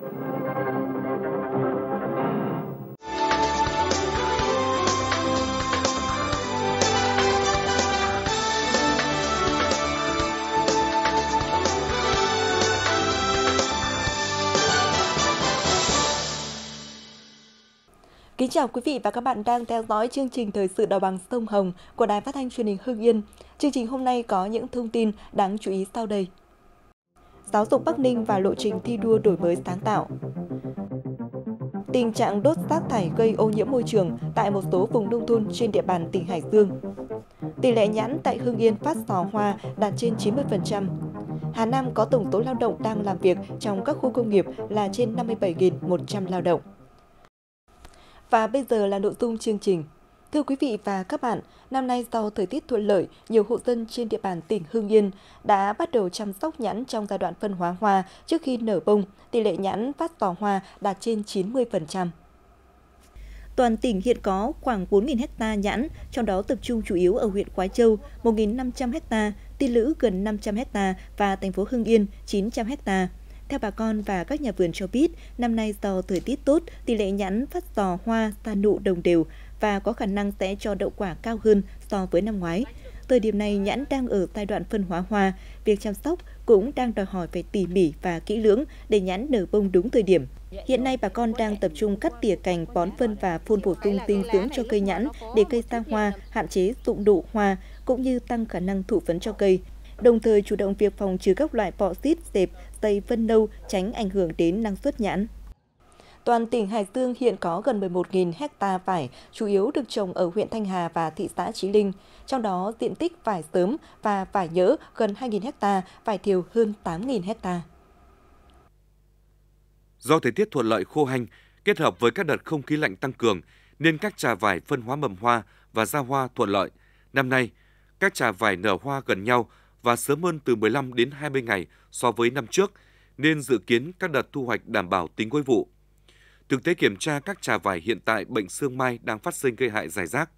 Kính chào quý vị và các bạn đang theo dõi chương trình Thời sự Đồng bằng sông Hồng của Đài Phát thanh Truyền hình Hưng Yên. Chương trình hôm nay có những thông tin đáng chú ý sau đây. Giáo dục Bắc Ninh và lộ trình thi đua đổi mới sáng tạo. Tình trạng đốt rác thải gây ô nhiễm môi trường tại một số vùng nông thôn trên địa bàn tỉnh Hải Dương. Tỷ lệ nhãn tại Hưng Yên phát sò hoa đạt trên 90%. Hà Nam có tổng số lao động đang làm việc trong các khu công nghiệp là trên 57.100 lao động. Và bây giờ là nội dung chương trình. Thưa quý vị và các bạn, năm nay do thời tiết thuận lợi, nhiều hộ dân trên địa bàn tỉnh Hưng Yên đã bắt đầu chăm sóc nhãn trong giai đoạn phân hóa hoa trước khi nở bông. Tỷ lệ nhãn phát sò hoa đạt trên 90%. Toàn tỉnh hiện có khoảng 4.000 ha nhãn, trong đó tập trung chủ yếu ở huyện Quái Châu 1.500 ha, Tiên Lữ gần 500 ha và thành phố Hưng Yên 900 ha. Theo bà con và các nhà vườn cho biết, năm nay do thời tiết tốt, tỷ lệ nhãn phát sò hoa ra nụ đồng đều và có khả năng sẽ cho đậu quả cao hơn so với năm ngoái. Thời điểm này, nhãn đang ở giai đoạn phân hóa hoa, việc chăm sóc cũng đang đòi hỏi phải tỉ mỉ và kỹ lưỡng để nhãn nở bông đúng thời điểm. Hiện nay, bà con đang tập trung cắt tỉa cành, bón phân và phun bổ sung dinh dưỡng cho cây nhãn để cây ra hoa, hạn chế rụng nụ hoa cũng như tăng khả năng thụ phấn cho cây. Đồng thời chủ động việc phòng trừ các loại bọ xít, dẹp, tây, vân nâu tránh ảnh hưởng đến năng suất nhãn. Toàn tỉnh Hải Dương hiện có gần 11.000 ha vải, chủ yếu được trồng ở huyện Thanh Hà và thị xã Chí Linh. Trong đó, diện tích vải sớm và vải nhỡ gần 2.000 ha, vải thiều hơn 8.000 ha. Do thời tiết thuận lợi khô hanh, kết hợp với các đợt không khí lạnh tăng cường, nên các trà vải phân hóa mầm hoa và ra hoa thuận lợi. Năm nay, các trà vải nở hoa gần nhau và sớm hơn từ 15 đến 20 ngày so với năm trước, nên dự kiến các đợt thu hoạch đảm bảo tính cuối vụ. Thực tế kiểm tra các trà vải hiện tại bệnh sương mai đang phát sinh gây hại rải rác.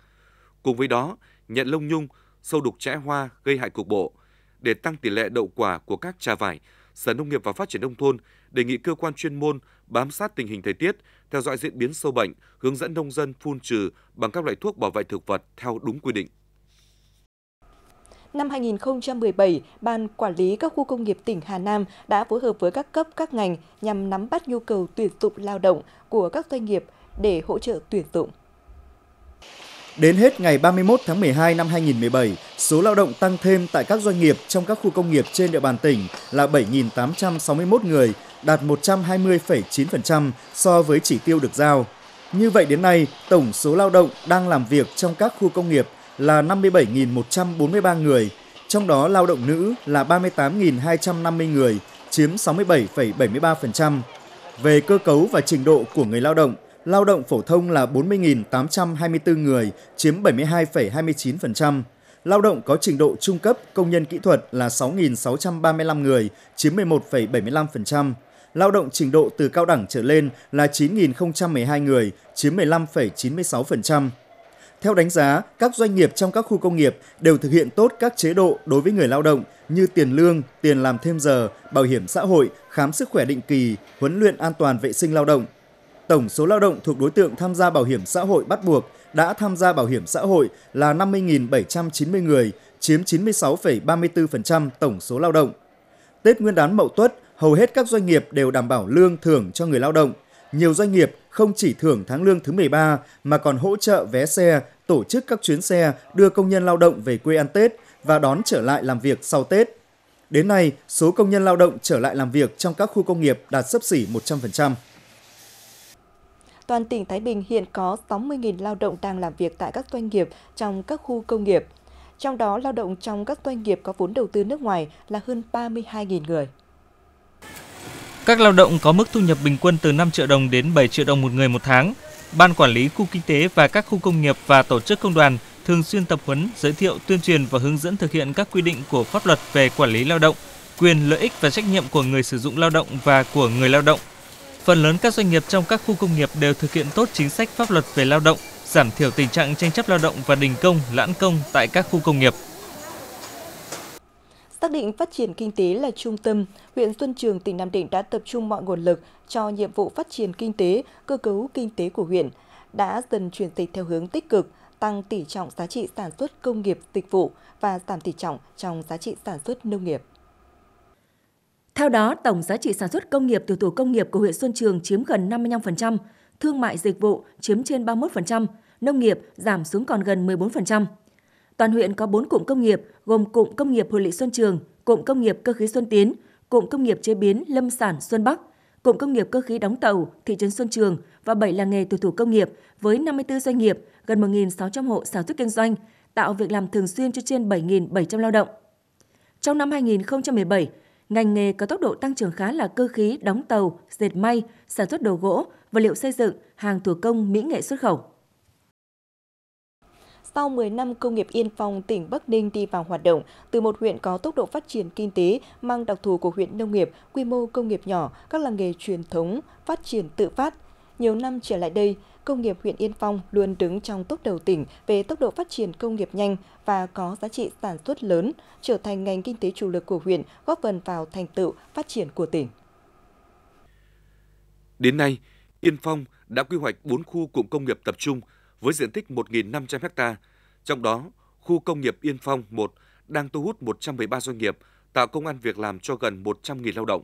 Cùng với đó, nhện lông nhung, sâu đục trẽ hoa gây hại cục bộ. Để tăng tỷ lệ đậu quả của các trà vải, Sở Nông nghiệp và Phát triển Nông thôn đề nghị cơ quan chuyên môn bám sát tình hình thời tiết, theo dõi diễn biến sâu bệnh, hướng dẫn nông dân phun trừ bằng các loại thuốc bảo vệ thực vật theo đúng quy định. Năm 2017, Ban Quản lý các khu công nghiệp tỉnh Hà Nam đã phối hợp với các cấp các ngành nhằm nắm bắt nhu cầu tuyển dụng lao động của các doanh nghiệp để hỗ trợ tuyển dụng. Đến hết ngày 31 tháng 12 năm 2017, số lao động tăng thêm tại các doanh nghiệp trong các khu công nghiệp trên địa bàn tỉnh là 7.861 người, đạt 120,9% so với chỉ tiêu được giao. Như vậy đến nay, tổng số lao động đang làm việc trong các khu công nghiệp là 57.143 người, trong đó lao động nữ là 38.250 người, chiếm 67,73%. Về cơ cấu và trình độ của người lao động phổ thông là 40.824 người, chiếm 72,29%. Lao động có trình độ trung cấp, công nhân kỹ thuật là 6.635 người, chiếm 11,75%. Lao động trình độ từ cao đẳng trở lên là 9.012 người, chiếm 15,96%. Theo đánh giá, các doanh nghiệp trong các khu công nghiệp đều thực hiện tốt các chế độ đối với người lao động như tiền lương, tiền làm thêm giờ, bảo hiểm xã hội, khám sức khỏe định kỳ, huấn luyện an toàn vệ sinh lao động. Tổng số lao động thuộc đối tượng tham gia bảo hiểm xã hội bắt buộc đã tham gia bảo hiểm xã hội là 50.790 người, chiếm 96,34% tổng số lao động. Tết Nguyên đán Mậu Tuất, hầu hết các doanh nghiệp đều đảm bảo lương thưởng cho người lao động. Nhiều doanh nghiệp không chỉ thưởng tháng lương thứ 13 mà còn hỗ trợ vé xe, tổ chức các chuyến xe đưa công nhân lao động về quê ăn Tết và đón trở lại làm việc sau Tết. Đến nay, số công nhân lao động trở lại làm việc trong các khu công nghiệp đạt xấp xỉ 100%. Toàn tỉnh Thái Bình hiện có 60.000 lao động đang làm việc tại các doanh nghiệp trong các khu công nghiệp. Trong đó, lao động trong các doanh nghiệp có vốn đầu tư nước ngoài là hơn 32.000 người. Các lao động có mức thu nhập bình quân từ 5 triệu đồng đến 7 triệu đồng một người một tháng. Ban Quản lý Khu Kinh tế và các khu công nghiệp và tổ chức công đoàn thường xuyên tập huấn, giới thiệu, tuyên truyền và hướng dẫn thực hiện các quy định của pháp luật về quản lý lao động, quyền, lợi ích và trách nhiệm của người sử dụng lao động và của người lao động. Phần lớn các doanh nghiệp trong các khu công nghiệp đều thực hiện tốt chính sách pháp luật về lao động, giảm thiểu tình trạng tranh chấp lao động và đình công, lãỡn công tại các khu công nghiệp. Xác định phát triển kinh tế là trung tâm, huyện Xuân Trường, tỉnh Nam Định đã tập trung mọi nguồn lực cho nhiệm vụ phát triển kinh tế, cơ cấu kinh tế của huyện, đã dần chuyển dịch theo hướng tích cực, tăng tỷ trọng giá trị sản xuất công nghiệp dịch vụ và giảm tỷ trọng trong giá trị sản xuất nông nghiệp. Theo đó, tổng giá trị sản xuất công nghiệp từ thủ công nghiệp của huyện Xuân Trường chiếm gần 55%, thương mại dịch vụ chiếm trên 31%, nông nghiệp giảm xuống còn gần 14%. Toàn huyện có 4 cụm công nghiệp, gồm cụm công nghiệp Hội Nghị Xuân Trường, cụm công nghiệp cơ khí Xuân Tiến, cụm công nghiệp chế biến lâm sản Xuân Bắc, cụm công nghiệp cơ khí Đóng Tàu, thị trấn Xuân Trường và 7 làng nghề tiểu thủ công nghiệp với 54 doanh nghiệp, gần 1.600 hộ sản xuất kinh doanh, tạo việc làm thường xuyên cho trên 7.700 lao động. Trong năm 2017, ngành nghề có tốc độ tăng trưởng khá là cơ khí, đóng tàu, dệt may, sản xuất đồ gỗ, vật liệu xây dựng, hàng thủ công, mỹ nghệ xuất khẩu. Sau 10 năm, công nghiệp Yên Phong, tỉnh Bắc Ninh đi vào hoạt động, từ một huyện có tốc độ phát triển kinh tế mang đặc thù của huyện nông nghiệp, quy mô công nghiệp nhỏ, các làng nghề truyền thống phát triển tự phát. Nhiều năm trở lại đây, công nghiệp huyện Yên Phong luôn đứng trong top đầu tỉnh về tốc độ phát triển công nghiệp nhanh và có giá trị sản xuất lớn, trở thành ngành kinh tế chủ lực của huyện, góp phần vào thành tựu phát triển của tỉnh. Đến nay, Yên Phong đã quy hoạch 4 khu cụm công nghiệp tập trung với diện tích 1.500 ha. Trong đó, khu công nghiệp Yên Phong 1 đang thu hút 113 doanh nghiệp, tạo công ăn việc làm cho gần 100.000 lao động.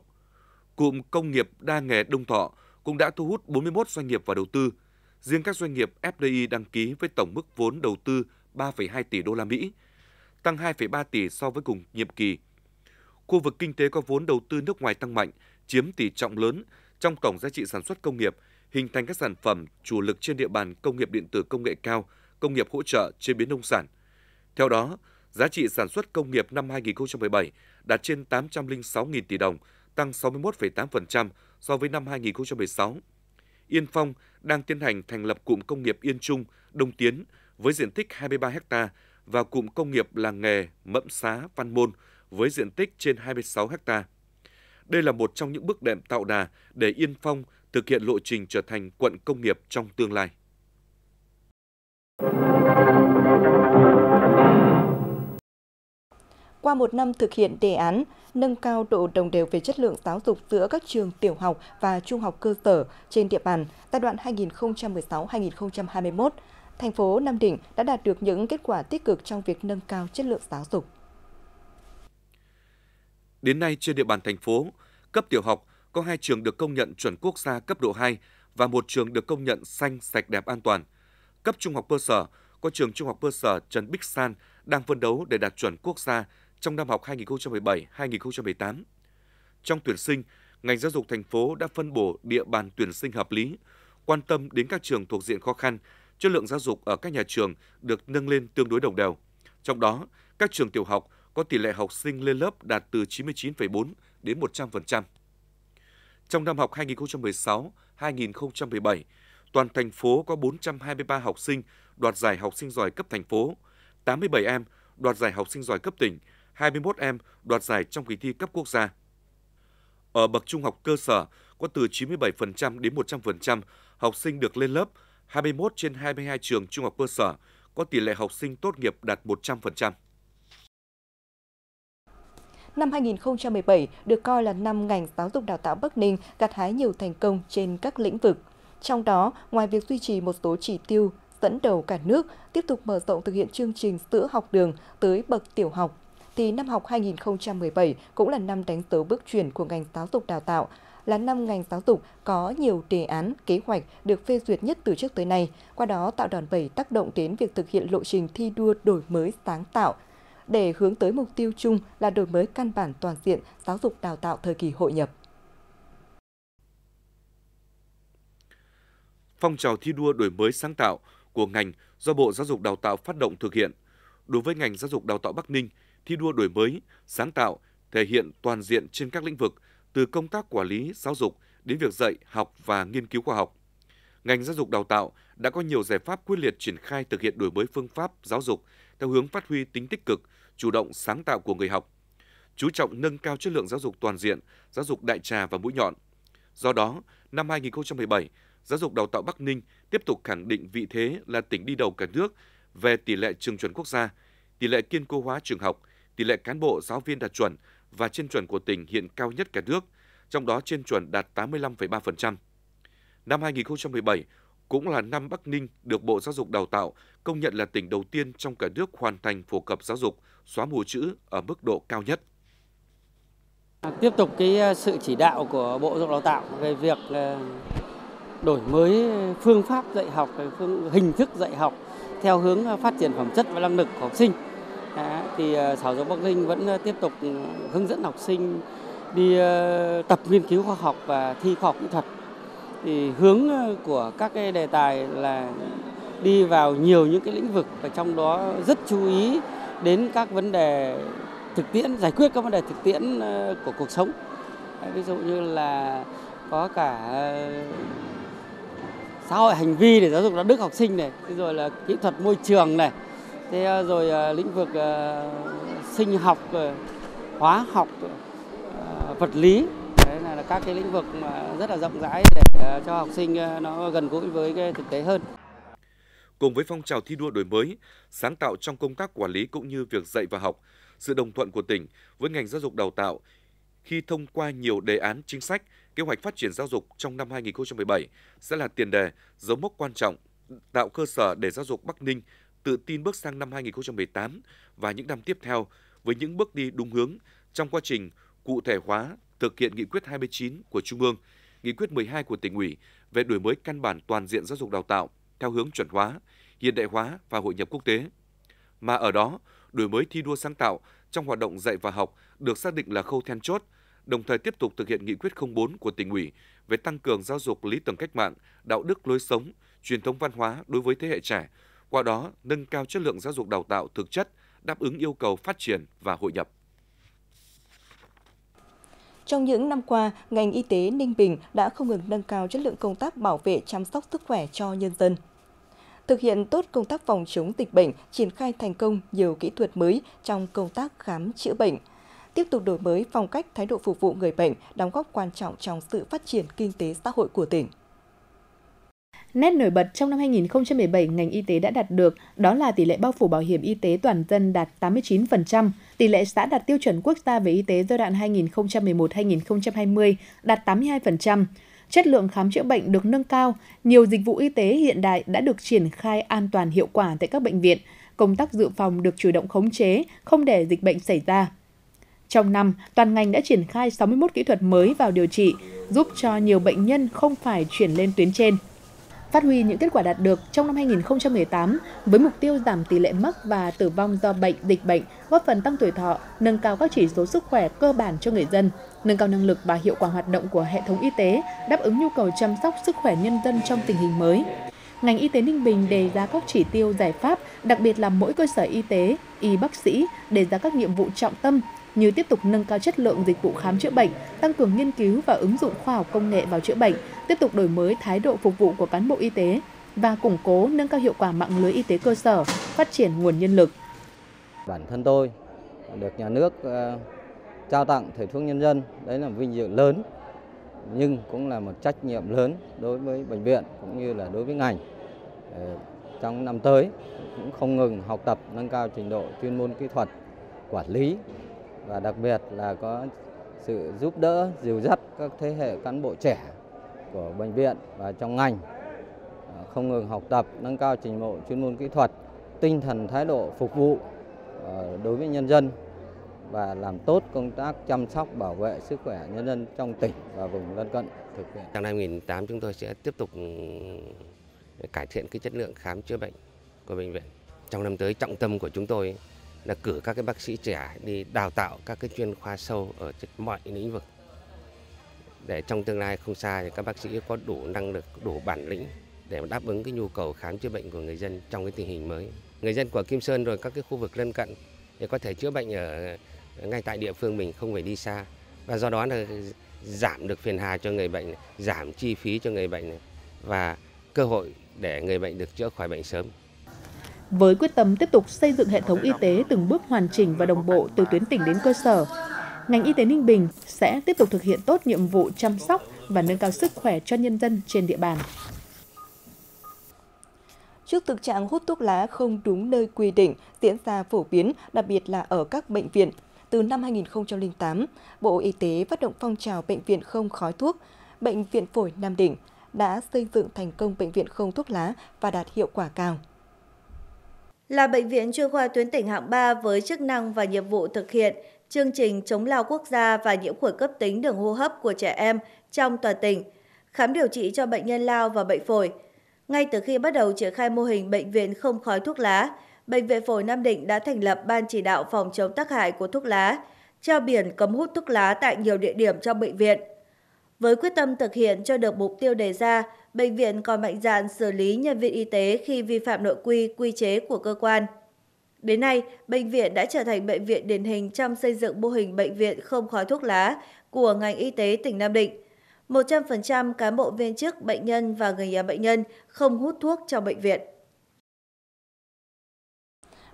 Cụm công nghiệp đa nghề Đông Thọ cũng đã thu hút 41 doanh nghiệp vào đầu tư. Riêng các doanh nghiệp FDI đăng ký với tổng mức vốn đầu tư 3,2 tỷ đô la Mỹ, tăng 2,3 tỷ so với cùng nhiệm kỳ. Khu vực kinh tế có vốn đầu tư nước ngoài tăng mạnh, chiếm tỷ trọng lớn trong tổng giá trị sản xuất công nghiệp, hình thành các sản phẩm chủ lực trên địa bàn công nghiệp điện tử công nghệ cao, công nghiệp hỗ trợ, chế biến nông sản. Theo đó, giá trị sản xuất công nghiệp năm 2017 đạt trên 806.000 tỷ đồng, tăng 61,8% so với năm 2016. Yên Phong đang tiến hành thành lập cụm công nghiệp Yên Trung, Đông Tiến với diện tích 23 ha và cụm công nghiệp làng nghề Mẫm Xá, Văn Môn với diện tích trên 26 ha. Đây là một trong những bước đệm tạo đà để Yên Phong thực hiện lộ trình trở thành quận công nghiệp trong tương lai. Qua một năm thực hiện đề án nâng cao độ đồng đều về chất lượng giáo dục giữa các trường tiểu học và trung học cơ sở trên địa bàn giai đoạn 2016-2021, thành phố Nam Định đã đạt được những kết quả tích cực trong việc nâng cao chất lượng giáo dục. Đến nay, trên địa bàn thành phố, cấp tiểu học có 2 trường được công nhận chuẩn quốc gia cấp độ 2 và 1 trường được công nhận xanh, sạch, đẹp, an toàn. Cấp trung học cơ sở, có trường trung học cơ sở Trần Bích San đang phấn đấu để đạt chuẩn quốc gia trong năm học 2017-2018. Trong tuyển sinh, ngành giáo dục thành phố đã phân bổ địa bàn tuyển sinh hợp lý, quan tâm đến các trường thuộc diện khó khăn, chất lượng giáo dục ở các nhà trường được nâng lên tương đối đồng đều. Trong đó, các trường tiểu học có tỷ lệ học sinh lên lớp đạt từ 99,4 đến 100%. Trong năm học 2016-2017, toàn thành phố có 423 học sinh đoạt giải học sinh giỏi cấp thành phố, 87 em đoạt giải học sinh giỏi cấp tỉnh, 21 em đoạt giải trong kỳ thi cấp quốc gia. Ở bậc trung học cơ sở có từ 97% đến 100% học sinh được lên lớp, 21 trên 22 trường trung học cơ sở có tỷ lệ học sinh tốt nghiệp đạt 100%. Năm 2017 được coi là năm ngành giáo dục đào tạo Bắc Ninh gặt hái nhiều thành công trên các lĩnh vực. Trong đó, ngoài việc duy trì một số chỉ tiêu dẫn đầu cả nước, tiếp tục mở rộng thực hiện chương trình sữa học đường tới bậc tiểu học, thì năm học 2017 cũng là năm đánh dấu bước chuyển của ngành giáo dục đào tạo, là năm ngành giáo dục có nhiều đề án, kế hoạch được phê duyệt nhất từ trước tới nay, qua đó tạo đòn bẩy tác động đến việc thực hiện lộ trình thi đua đổi mới sáng tạo, để hướng tới mục tiêu chung là đổi mới căn bản toàn diện giáo dục đào tạo thời kỳ hội nhập. Phong trào thi đua đổi mới sáng tạo của ngành do Bộ Giáo dục Đào tạo phát động thực hiện. Đối với ngành giáo dục đào tạo Bắc Ninh, thi đua đổi mới, sáng tạo thể hiện toàn diện trên các lĩnh vực, từ công tác quản lý, giáo dục đến việc dạy, học và nghiên cứu khoa học. Ngành giáo dục đào tạo đã có nhiều giải pháp quyết liệt triển khai thực hiện đổi mới phương pháp giáo dục theo hướng phát huy tính tích cực, chủ động sáng tạo của người học, chú trọng nâng cao chất lượng giáo dục toàn diện, giáo dục đại trà và mũi nhọn. Do đó, năm 2017, giáo dục đào tạo Bắc Ninh tiếp tục khẳng định vị thế là tỉnh đi đầu cả nước về tỷ lệ trường chuẩn quốc gia, tỷ lệ kiên cố hóa trường học, tỷ lệ cán bộ giáo viên đạt chuẩn và trên chuẩn của tỉnh hiện cao nhất cả nước, trong đó trên chuẩn đạt 85,3%. Năm 2017 cũng là năm Bắc Ninh được Bộ Giáo dục Đào tạo công nhận là tỉnh đầu tiên trong cả nước hoàn thành phổ cập giáo dục xóa mù chữ ở mức độ cao nhất. Tiếp tục cái sự chỉ đạo của Bộ Giáo dục Đào tạo về việc đổi mới phương pháp dạy học, hình thức dạy học theo hướng phát triển phẩm chất và năng lực của học sinh. Thì Sở Giáo dục Bắc Ninh vẫn tiếp tục hướng dẫn học sinh đi tập nghiên cứu khoa học và thi khoa học kỹ thuật. Thì hướng của các cái đề tài là đi vào nhiều những cái lĩnh vực và trong đó rất chú ý đến các vấn đề thực tiễn, giải quyết các vấn đề thực tiễn của cuộc sống. Ví dụ như là có cả xã hội hành vi để giáo dục đạo đức học sinh này, rồi là kỹ thuật môi trường này, thế rồi lĩnh vực sinh học, hóa học, vật lý. Đấy là các cái lĩnh vực mà rất là rộng rãi để cho học sinh nó gần gũi với cái thực tế hơn. Cùng với phong trào thi đua đổi mới, sáng tạo trong công tác quản lý cũng như việc dạy và học, sự đồng thuận của tỉnh với ngành giáo dục đào tạo khi thông qua nhiều đề án chính sách, kế hoạch phát triển giáo dục trong năm 2017 sẽ là tiền đề, dấu mốc quan trọng, tạo cơ sở để giáo dục Bắc Ninh tự tin bước sang năm 2018 và những năm tiếp theo với những bước đi đúng hướng trong quá trình cụ thể hóa thực hiện nghị quyết 29 của Trung ương, nghị quyết 12 của tỉnh ủy về đổi mới căn bản toàn diện giáo dục đào tạo theo hướng chuẩn hóa, hiện đại hóa và hội nhập quốc tế. Mà ở đó, đổi mới thi đua sáng tạo trong hoạt động dạy và học được xác định là khâu then chốt, đồng thời tiếp tục thực hiện nghị quyết 04 của tỉnh ủy về tăng cường giáo dục lý tưởng cách mạng, đạo đức lối sống, truyền thống văn hóa đối với thế hệ trẻ, qua đó nâng cao chất lượng giáo dục đào tạo thực chất, đáp ứng yêu cầu phát triển và hội nhập. Trong những năm qua, ngành y tế Ninh Bình đã không ngừng nâng cao chất lượng công tác bảo vệ chăm sóc sức khỏe cho nhân dân. Thực hiện tốt công tác phòng chống dịch bệnh, triển khai thành công nhiều kỹ thuật mới trong công tác khám chữa bệnh. Tiếp tục đổi mới phong cách thái độ phục vụ người bệnh, đóng góp quan trọng trong sự phát triển kinh tế xã hội của tỉnh. Nét nổi bật trong năm 2017 ngành y tế đã đạt được đó là tỷ lệ bao phủ bảo hiểm y tế toàn dân đạt 89%, tỷ lệ xã đạt tiêu chuẩn quốc gia về y tế giai đoạn 2011-2020 đạt 82%. Chất lượng khám chữa bệnh được nâng cao, nhiều dịch vụ y tế hiện đại đã được triển khai an toàn hiệu quả tại các bệnh viện, công tác dự phòng được chủ động khống chế, không để dịch bệnh xảy ra. Trong năm, toàn ngành đã triển khai 61 kỹ thuật mới vào điều trị, giúp cho nhiều bệnh nhân không phải chuyển lên tuyến trên. Phát huy những kết quả đạt được trong năm 2018 với mục tiêu giảm tỷ lệ mắc và tử vong do bệnh, dịch bệnh, góp phần tăng tuổi thọ, nâng cao các chỉ số sức khỏe cơ bản cho người dân, nâng cao năng lực và hiệu quả hoạt động của hệ thống y tế, đáp ứng nhu cầu chăm sóc sức khỏe nhân dân trong tình hình mới. Ngành y tế Ninh Bình đề ra các chỉ tiêu giải pháp, đặc biệt là mỗi cơ sở y tế, y bác sĩ đề ra các nhiệm vụ trọng tâm như tiếp tục nâng cao chất lượng dịch vụ khám chữa bệnh, tăng cường nghiên cứu và ứng dụng khoa học công nghệ vào chữa bệnh, tiếp tục đổi mới thái độ phục vụ của cán bộ y tế và củng cố nâng cao hiệu quả mạng lưới y tế cơ sở, phát triển nguồn nhân lực. Bản thân tôi được nhà nước trao tặng thầy thuốc nhân dân, đấy là vinh dự lớn nhưng cũng là một trách nhiệm lớn đối với bệnh viện cũng như là đối với ngành. Trong năm tới cũng không ngừng học tập, nâng cao trình độ chuyên môn kỹ thuật, quản lý và đặc biệt là có sự giúp đỡ, dìu dắt các thế hệ cán bộ trẻ của bệnh viện và trong ngành, không ngừng học tập, nâng cao trình độ chuyên môn kỹ thuật, tinh thần thái độ phục vụ đối với nhân dân và làm tốt công tác chăm sóc bảo vệ sức khỏe nhân dân trong tỉnh và vùng lân cận thực hiện. Trong năm 2018 chúng tôi sẽ tiếp tục cải thiện cái chất lượng khám chữa bệnh của bệnh viện. Trong năm tới trọng tâm của chúng tôi là cử các cái bác sĩ trẻ đi đào tạo các cái chuyên khoa sâu ở mọi lĩnh vực để trong tương lai không xa thì các bác sĩ có đủ năng lực, đủ bản lĩnh để đáp ứng cái nhu cầu khám chữa bệnh của người dân trong cái tình hình mới. Người dân của Kim Sơn rồi các cái khu vực lân cận thì có thể chữa bệnh ở ngay tại địa phương mình, không phải đi xa, và do đó là giảm được phiền hà cho người bệnh, giảm chi phí cho người bệnh và cơ hội để người bệnh được chữa khỏi bệnh sớm. Với quyết tâm tiếp tục xây dựng hệ thống y tế từng bước hoàn chỉnh và đồng bộ từ tuyến tỉnh đến cơ sở, ngành y tế Ninh Bình sẽ tiếp tục thực hiện tốt nhiệm vụ chăm sóc và nâng cao sức khỏe cho nhân dân trên địa bàn. Trước thực trạng hút thuốc lá không đúng nơi quy định diễn ra phổ biến, đặc biệt là ở các bệnh viện, từ năm 2008, Bộ Y tế phát động phong trào bệnh viện không khói thuốc, Bệnh viện Phổi Nam Định đã xây dựng thành công bệnh viện không thuốc lá và đạt hiệu quả cao. Là bệnh viện chuyên khoa tuyến tỉnh hạng 3 với chức năng và nhiệm vụ thực hiện chương trình chống lao quốc gia và nhiễm khuẩn cấp tính đường hô hấp của trẻ em trong toàn tỉnh, khám điều trị cho bệnh nhân lao và bệnh phổi. Ngay từ khi bắt đầu triển khai mô hình bệnh viện không khói thuốc lá, Bệnh viện Phổi Nam Định đã thành lập Ban chỉ đạo phòng chống tác hại của thuốc lá, treo biển cấm hút thuốc lá tại nhiều địa điểm trong bệnh viện. Với quyết tâm thực hiện cho được mục tiêu đề ra, bệnh viện còn mạnh dạn xử lý nhân viên y tế khi vi phạm nội quy, quy chế của cơ quan. Đến nay, bệnh viện đã trở thành bệnh viện điển hình trong xây dựng mô hình bệnh viện không khói thuốc lá của ngành y tế tỉnh Nam Định. 100% cán bộ viên chức, bệnh nhân và người nhà bệnh nhân không hút thuốc trong bệnh viện.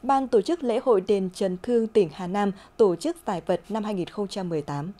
Ban tổ chức lễ hội đền Trần Thương tỉnh Hà Nam tổ chức giải vật năm 2018.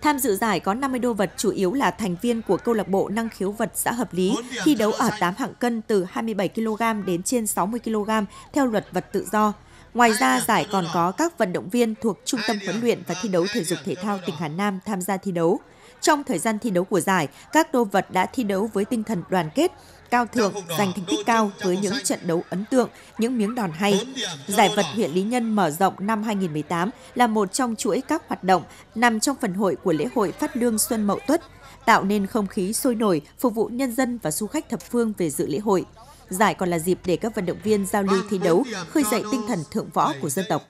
Tham dự giải có 50 đô vật chủ yếu là thành viên của câu lạc bộ năng khiếu vật xã Hợp Lý, thi đấu ở 8 hạng cân từ 27 kg đến trên 60 kg theo luật vật tự do. Ngoài ra, giải còn có các vận động viên thuộc Trung tâm huấn luyện và thi đấu thể dục thể thao tỉnh Hà Nam tham gia thi đấu. Trong thời gian thi đấu của giải, các đô vật đã thi đấu với tinh thần đoàn kết, cao thượng, giành thành tích cao với những trận đấu ấn tượng, những miếng đòn hay. Giải vật huyện Lý Nhân mở rộng năm 2018 là một trong chuỗi các hoạt động nằm trong phần hội của lễ hội Phát Lương Xuân Mậu Tuất, tạo nên không khí sôi nổi, phục vụ nhân dân và du khách thập phương về dự lễ hội. Giải còn là dịp để các vận động viên giao lưu thi đấu, khơi dậy tinh thần thượng võ của dân tộc.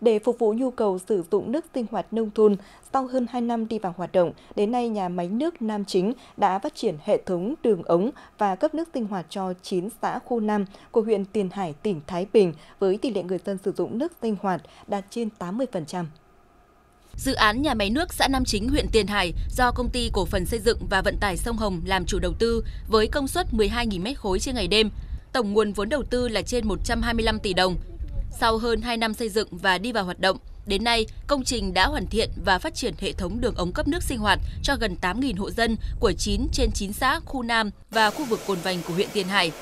Để phục vụ nhu cầu sử dụng nước sinh hoạt nông thôn, sau hơn 2 năm đi vào hoạt động, đến nay nhà máy nước Nam Chính đã phát triển hệ thống đường ống và cấp nước sinh hoạt cho 9 xã khu 5 của huyện Tiền Hải, tỉnh Thái Bình, với tỷ lệ người dân sử dụng nước sinh hoạt đạt trên 80%. Dự án nhà máy nước xã Nam Chính, huyện Tiền Hải do Công ty Cổ phần Xây dựng và Vận tải Sông Hồng làm chủ đầu tư với công suất 12.000 m3 trên ngày đêm. Tổng nguồn vốn đầu tư là trên 125 tỷ đồng. Sau hơn 2 năm xây dựng và đi vào hoạt động, đến nay công trình đã hoàn thiện và phát triển hệ thống đường ống cấp nước sinh hoạt cho gần 8.000 hộ dân của 9 trên 9 xã, khu Nam và khu vực Cồn Vành của huyện Tiền Hải.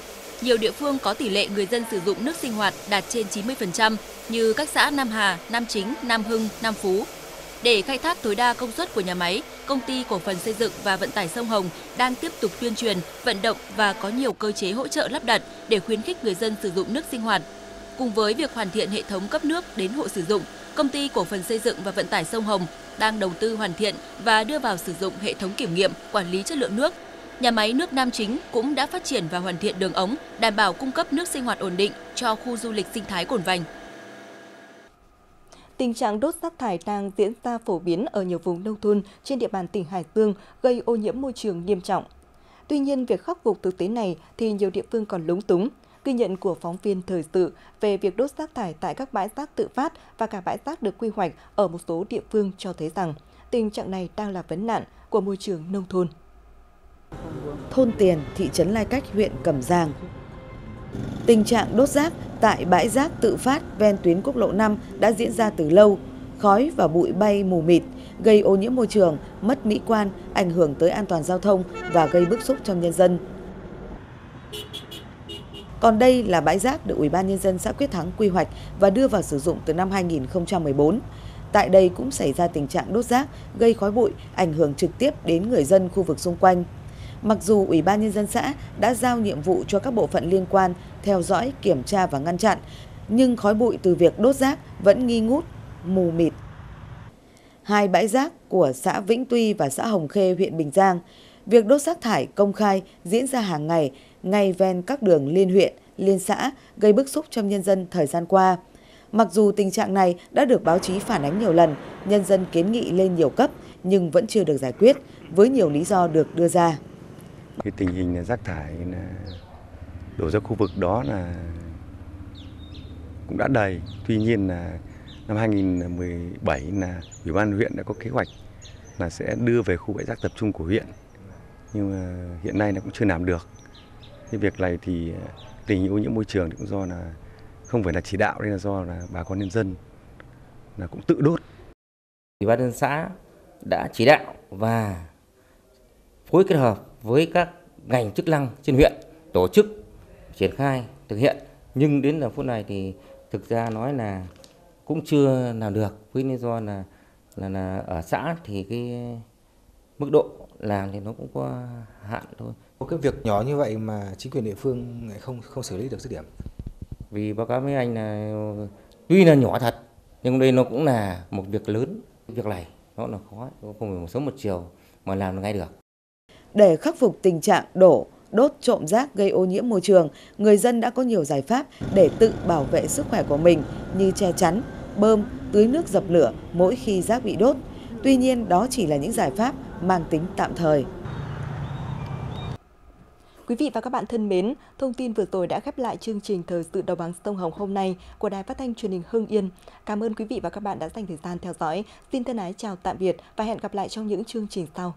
Nhiều địa phương có tỷ lệ người dân sử dụng nước sinh hoạt đạt trên 90% như các xã Nam Hà, Nam Chính, Nam Hưng, Nam Phú. Để khai thác tối đa công suất của nhà máy, Công ty Cổ phần Xây dựng và Vận tải Sông Hồng đang tiếp tục tuyên truyền, vận động và có nhiều cơ chế hỗ trợ lắp đặt để khuyến khích người dân sử dụng nước sinh hoạt. Cùng với việc hoàn thiện hệ thống cấp nước đến hộ sử dụng, Công ty Cổ phần Xây dựng và Vận tải Sông Hồng đang đầu tư hoàn thiện và đưa vào sử dụng hệ thống kiểm nghiệm, quản lý chất lượng nước. Nhà máy nước Nam Chính cũng đã phát triển và hoàn thiện đường ống, đảm bảo cung cấp nước sinh hoạt ổn định cho khu du lịch sinh thái Cồn Vành. Tình trạng đốt rác thải đang diễn ra phổ biến ở nhiều vùng nông thôn trên địa bàn tỉnh Hải Dương, gây ô nhiễm môi trường nghiêm trọng. Tuy nhiên, việc khắc phục thực tế này thì nhiều địa phương còn lúng túng. Ghi nhận của phóng viên thời sự về việc đốt rác thải tại các bãi rác tự phát và cả bãi rác được quy hoạch ở một số địa phương cho thấy rằng tình trạng này đang là vấn nạn của môi trường nông thôn. Thôn Tiền, thị trấn Lai Cách, huyện Cẩm Giàng. Tình trạng đốt rác tại bãi rác tự phát ven tuyến quốc lộ 5 đã diễn ra từ lâu. Khói và bụi bay mù mịt, gây ô nhiễm môi trường, mất mỹ quan, ảnh hưởng tới an toàn giao thông và gây bức xúc trong nhân dân. Còn đây là bãi rác được Ủy ban Nhân dân xã Quyết Thắng quy hoạch và đưa vào sử dụng từ năm 2014. Tại đây cũng xảy ra tình trạng đốt rác, gây khói bụi, ảnh hưởng trực tiếp đến người dân khu vực xung quanh. Mặc dù Ủy ban Nhân dân xã đã giao nhiệm vụ cho các bộ phận liên quan theo dõi, kiểm tra và ngăn chặn, nhưng khói bụi từ việc đốt rác vẫn nghi ngút, mù mịt. Hai bãi rác của xã Vĩnh Tuy và xã Hồng Khê, huyện Bình Giang, việc đốt rác thải công khai diễn ra hàng ngày, ngay ven các đường liên huyện, liên xã, gây bức xúc trong nhân dân thời gian qua. Mặc dù tình trạng này đã được báo chí phản ánh nhiều lần, nhân dân kiến nghị lên nhiều cấp nhưng vẫn chưa được giải quyết với nhiều lý do được đưa ra. Cái tình hình là rác thải đổ ra khu vực đó là cũng đã đầy. Tuy nhiên là năm 2017 là Ủy ban huyện đã có kế hoạch là sẽ đưa về khu bãi rác tập trung của huyện. Nhưng mà hiện nay là cũng chưa làm được. Cái việc này thì tình hình ô nhiễm môi trường cũng do là không phải là chỉ đạo, đây là do là bà con nhân dân là cũng tự đốt. Ủy ban nhân dân xã đã chỉ đạo và phối kết hợp với các ngành chức năng trên huyện tổ chức triển khai thực hiện, nhưng đến giờ phút này thì thực ra nói là cũng chưa làm được, với lý do là ở xã thì cái mức độ làm thì nó cũng có hạn thôi. Có cái việc nhỏ như vậy mà chính quyền địa phương lại không xử lý được dứt điểm. Vì báo cáo với anh là tuy là nhỏ thật nhưng đây nó cũng là một việc lớn. Việc này nó là khó, không phải một sớm một chiều mà làm được ngay được. Để khắc phục tình trạng đổ, đốt, trộm rác gây ô nhiễm môi trường, người dân đã có nhiều giải pháp để tự bảo vệ sức khỏe của mình như che chắn, bơm, tưới nước dập lửa mỗi khi rác bị đốt. Tuy nhiên, đó chỉ là những giải pháp mang tính tạm thời. Quý vị và các bạn thân mến, thông tin vừa rồi đã khép lại chương trình Thời sự Đồng bằng sông Hồng hôm nay của Đài Phát thanh Truyền hình Hưng Yên. Cảm ơn quý vị và các bạn đã dành thời gian theo dõi. Xin thân ái chào tạm biệt và hẹn gặp lại trong những chương trình sau.